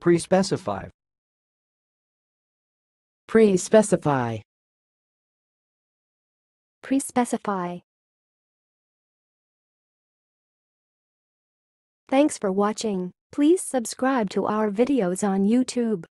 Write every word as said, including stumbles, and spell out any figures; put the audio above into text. Pre-specify. Pre-specify. Pre-specify. Thanks for watching. Please subscribe to our videos on YouTube.